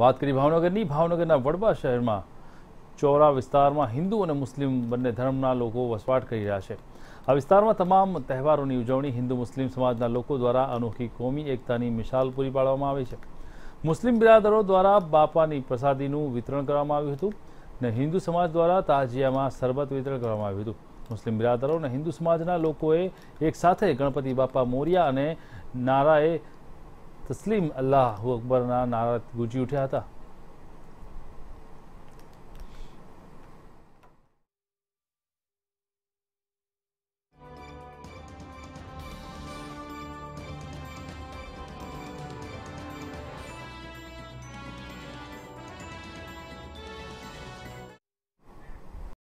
વાત કરી ભાવનગરની। ભાવનગરના વડવા શહેરમાં ચોરા વિસ્તારમાં હિન્દુ અને મુસ્લિમ બંને ધર્મના લોકો વસવાટ કરી રહ્યા છે। આ વિસ્તારમાં તમામ તહેવારોની ઉજવણી હિન્દુ મુસ્લિમ સમાજના લોકો દ્વારા અનોખી કોમી એકતાની મિસાલ પૂરી પાડવામાં આવી છે। મુસ્લિમ બિરાદરો દ્વારા બાપાની પ્રસાદીનું વિતરણ કરવામાં આવ્યું હતું ને હિન્દુ સમાજ દ્વારા તાજિયામાં શરબત વિતરણ કરવામાં આવ્યું હતું। મુસ્લિમ બિરાદરો અને હિન્દુ સમાજના લોકોએ એક સાથે ગણપતિ બાપા મોરિયા અને નારાએ तस्लीम अल्लाह हू अकबर ना नारा गूंजी उठा था।